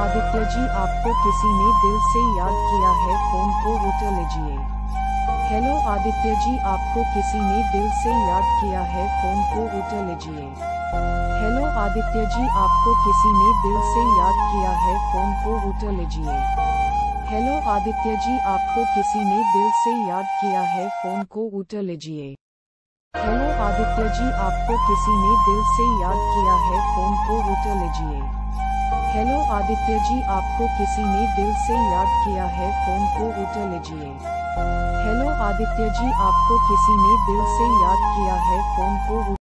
आदित्य जी, आपको किसी ने दिल से याद किया है, फोन को उठा लीजिए। हेलो आदित्य जी, आपको किसी ने दिल से याद किया है, फोन को उठा लीजिए। हेलो आदित्य जी, आपको किसी ने दिल से याद किया है, फोन को उठा लीजिए। हेलो आदित्य जी, आपको किसी ने दिल से याद किया है, फोन को उठा लीजिए। हेलो आदित्य जी, आपको किसी ने दिल से याद किया है, फोन को उठा लीजिए। हेलो आदित्य जी, आपको किसी ने दिल से याद किया है, फोन को उठा लीजिए। हेलो आदित्य जी, आपको किसी ने दिल से याद किया है, फोन को